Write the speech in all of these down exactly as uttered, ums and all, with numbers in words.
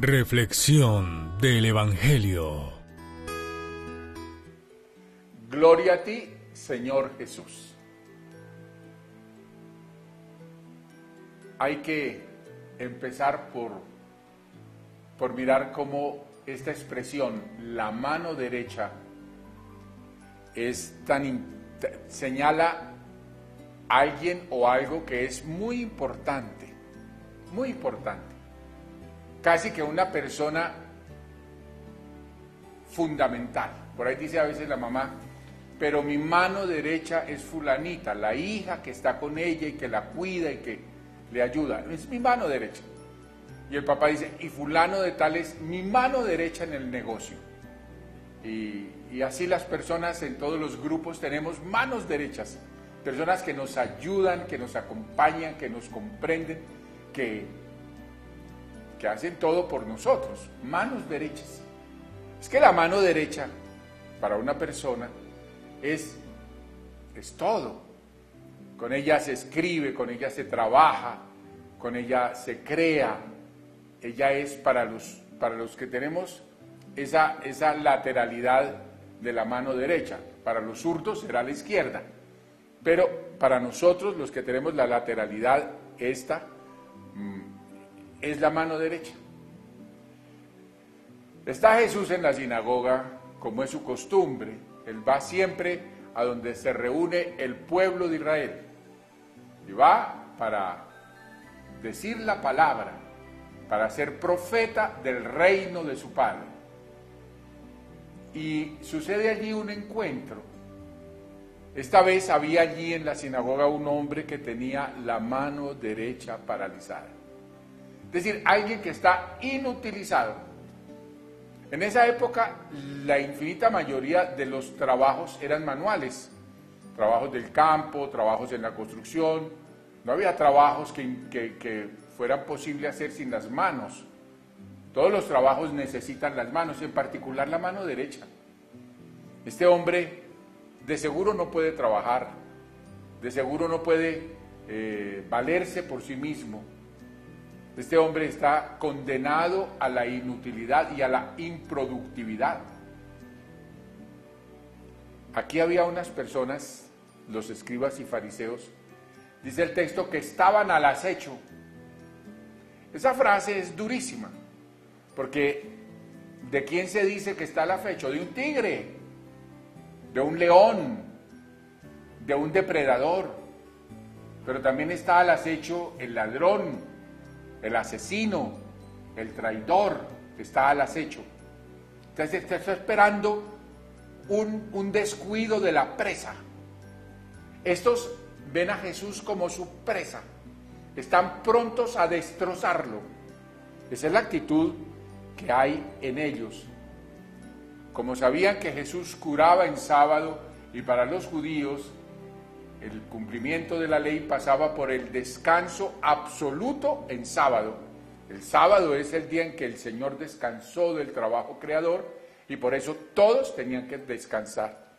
Reflexión del Evangelio. Gloria a ti, Señor Jesús. Hay que empezar por, por mirar cómo esta expresión, la mano derecha, es tan, señala a alguien o algo que es muy importante, muy importante. Casi que una persona fundamental. Por ahí dice a veces la mamá, pero mi mano derecha es fulanita, la hija que está con ella y que la cuida y que le ayuda. Es mi mano derecha. Y el papá dice, y fulano de tal es mi mano derecha en el negocio. Y, y así las personas en todos los grupos tenemos manos derechas. Personas que nos ayudan, que nos acompañan, que nos comprenden, que... que hacen todo por nosotros, manos derechas. Es que la mano derecha para una persona es, es todo. Con ella se escribe, con ella se trabaja, con ella se crea. Ella es para los, para los que tenemos esa, esa lateralidad de la mano derecha. Para los zurdos será la izquierda. Pero para nosotros, los que tenemos la lateralidad esta, mmm, es la mano derecha. Está Jesús en la sinagoga, como es su costumbre. Él va siempre a donde se reúne el pueblo de Israel. Y va para decir la palabra, para ser profeta del reino de su Padre. Y sucede allí un encuentro. Esta vez había allí en la sinagoga un hombre que tenía la mano derecha paralizada. Es decir, alguien que está inutilizado. En esa época, la infinita mayoría de los trabajos eran manuales. Trabajos del campo, trabajos en la construcción. No había trabajos que, que, que fueran posible hacer sin las manos. Todos los trabajos necesitan las manos, en particular la mano derecha. Este hombre de seguro no puede trabajar, de seguro no puede eh, valerse por sí mismo. Este hombre está condenado a la inutilidad y a la improductividad. Aquí había unas personas, los escribas y fariseos, dice el texto, que estaban al acecho. Esa frase es durísima, porque ¿de quién se dice que está al acecho? De un tigre, de un león, de un depredador, pero también está al acecho el ladrón, el asesino, el traidor, está al acecho. Entonces está, está esperando un, un descuido de la presa. Estos ven a Jesús como su presa. Están prontos a destrozarlo. Esa es la actitud que hay en ellos. Como sabían que Jesús curaba en sábado y para los judíos el cumplimiento de la ley pasaba por el descanso absoluto en sábado. El sábado es el día en que el Señor descansó del trabajo creador y por eso todos tenían que descansar.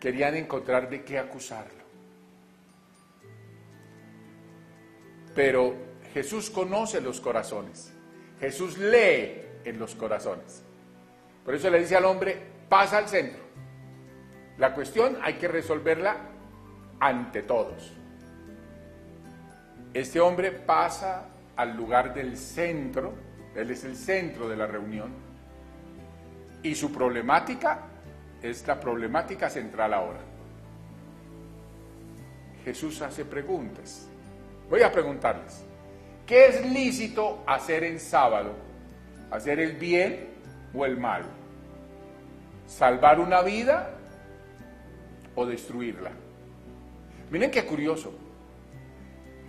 Querían encontrar de qué acusarlo. Pero Jesús conoce los corazones. Jesús lee en los corazones. Por eso le dice al hombre, pasa al centro. La cuestión hay que resolverla ante todos. Este hombre pasa al lugar del centro, él es el centro de la reunión, y su problemática es la problemática central ahora. Jesús hace preguntas. Voy a preguntarles, ¿qué es lícito hacer en sábado? ¿Hacer el bien o el mal? ¿Salvar una vida o destruirla? Miren qué curioso.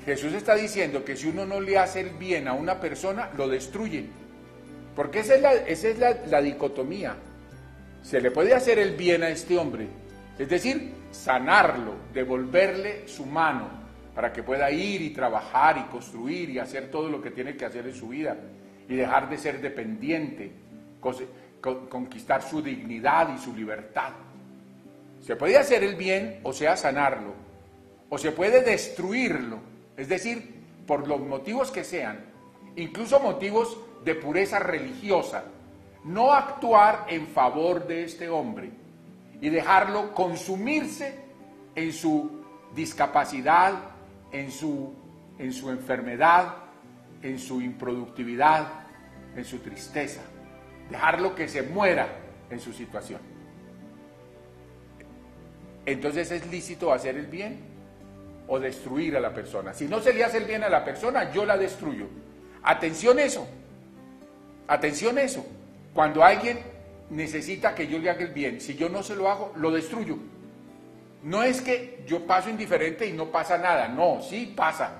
Jesús está diciendo que si uno no le hace el bien a una persona, lo destruye. Porque esa es la, esa es la, la dicotomía. Se le puede hacer el bien a este hombre. Es decir, sanarlo, devolverle su mano para que pueda ir y trabajar y construir y hacer todo lo que tiene que hacer en su vida. Y dejar de ser dependiente, conquistar su dignidad y su libertad. Se puede hacer el bien, o sea, sanarlo. O se puede destruirlo, es decir, por los motivos que sean, incluso motivos de pureza religiosa, no actuar en favor de este hombre y dejarlo consumirse en su discapacidad, en su, en su enfermedad, en su improductividad, en su tristeza, dejarlo que se muera en su situación. Entonces, ¿es lícito hacer el bien o destruir a la persona? Si no se le hace el bien a la persona, yo la destruyo. Atención eso, atención eso. Cuando alguien necesita que yo le haga el bien, si yo no se lo hago, lo destruyo. No es que yo paso indiferente y no pasa nada, no, sí pasa.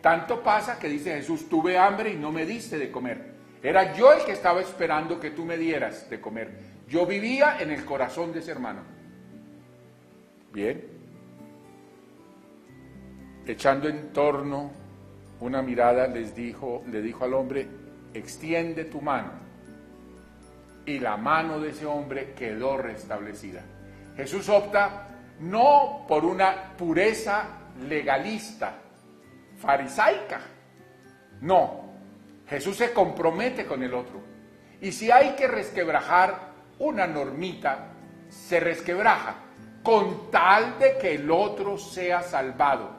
Tanto pasa que dice Jesús: tuve hambre y no me diste de comer. Era yo el que estaba esperando que tú me dieras de comer. Yo vivía en el corazón de ese hermano. Bien. Echando en torno una mirada, les dijo, le dijo al hombre: extiende tu mano. Y la mano de ese hombre quedó restablecida. Jesús opta no por una pureza legalista, farisaica. No, Jesús se compromete con el otro. Y si hay que resquebrajar una normita, se resquebraja con tal de que el otro sea salvado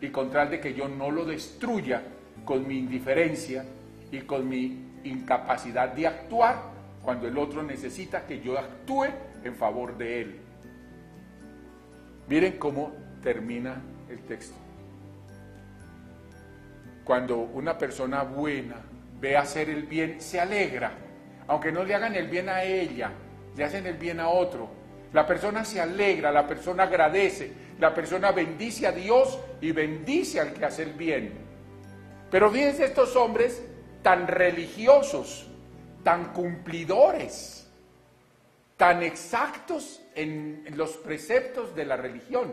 y con tal de que yo no lo destruya con mi indiferencia y con mi incapacidad de actuar cuando el otro necesita que yo actúe en favor de él. Miren cómo termina el texto. Cuando una persona buena ve hacer el bien, se alegra. Aunque no le hagan el bien a ella, le hacen el bien a otro. La persona se alegra, la persona agradece, la persona bendice a Dios y bendice al que hace el bien. Pero fíjense estos hombres tan religiosos, tan cumplidores, tan exactos en los preceptos de la religión,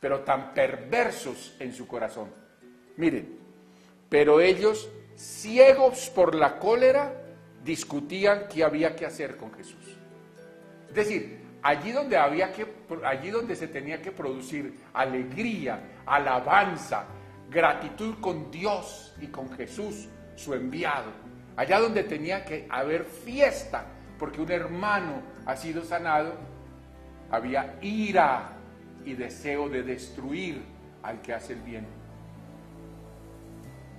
pero tan perversos en su corazón. Miren, pero ellos, ciegos por la cólera, discutían qué había que hacer con Jesús. Es decir, allí donde había que, allí donde se tenía que producir alegría, alabanza, gratitud con Dios y con Jesús, su enviado, allá donde tenía que haber fiesta, porque un hermano ha sido sanado, había ira y deseo de destruir al que hace el bien.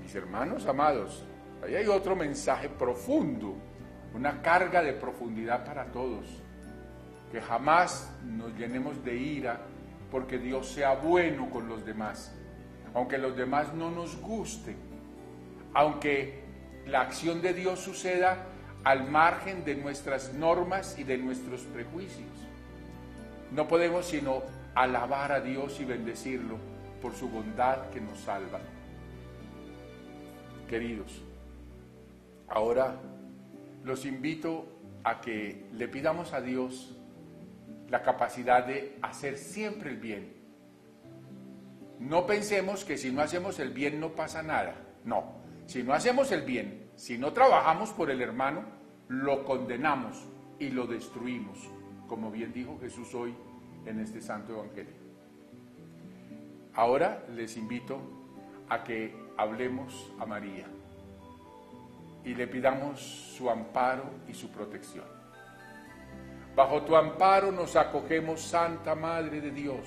Mis hermanos amados, ahí hay otro mensaje profundo, una carga de profundidad para todos. Que jamás nos llenemos de ira porque Dios sea bueno con los demás, aunque los demás no nos gusten, aunque la acción de Dios suceda al margen de nuestras normas y de nuestros prejuicios. No podemos sino alabar a Dios y bendecirlo por su bondad que nos salva. Queridos, ahora los invito a que le pidamos a Dios la capacidad de hacer siempre el bien. No pensemos que si no hacemos el bien no pasa nada, no. Si no hacemos el bien, si no trabajamos por el hermano, lo condenamos y lo destruimos, como bien dijo Jesús hoy en este santo evangelio. Ahora les invito a que hablemos a María y le pidamos su amparo y su protección. Bajo tu amparo nos acogemos, Santa Madre de Dios.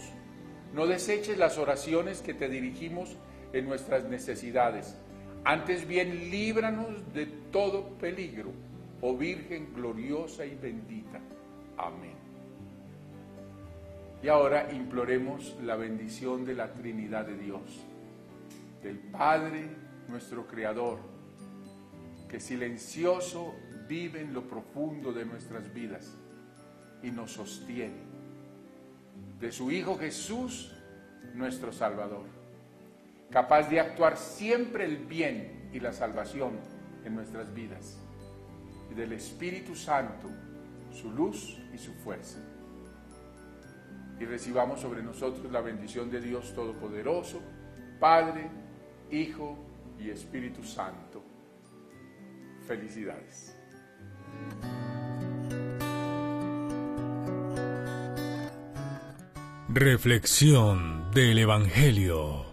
No deseches las oraciones que te dirigimos en nuestras necesidades. Antes bien, líbranos de todo peligro, oh Virgen gloriosa y bendita. Amén. Y ahora imploremos la bendición de la Trinidad de Dios, del Padre, nuestro Creador, que silencioso vive en lo profundo de nuestras vidas y nos sostiene, de su Hijo Jesús, nuestro Salvador, capaz de actuar siempre el bien y la salvación en nuestras vidas, y del Espíritu Santo, su luz y su fuerza. Y recibamos sobre nosotros la bendición de Dios Todopoderoso, Padre, Hijo y Espíritu Santo. Felicidades. Reflexión del Evangelio.